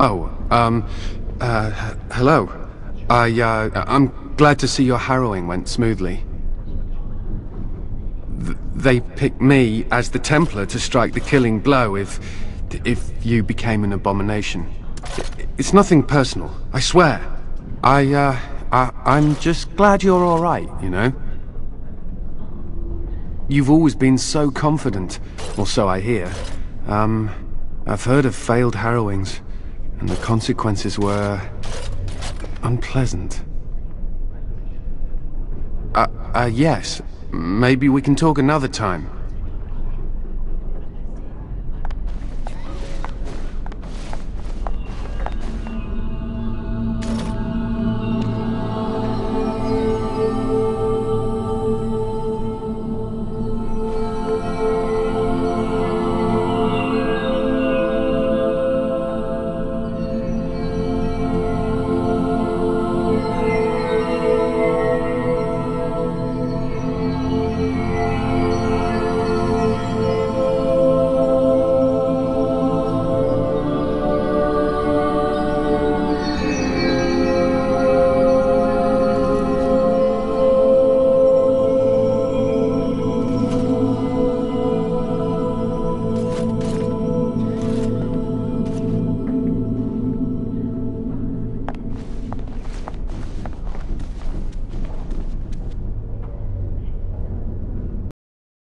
Oh, hello. I'm glad to see your harrowing went smoothly. They picked me as the Templar to strike the killing blow if you became an abomination. It's nothing personal, I swear. I'm just glad you're all right, you know? You've always been so confident, or so I hear. I've heard of failed harrowings, and the consequences were unpleasant. Yes. Maybe we can talk another time.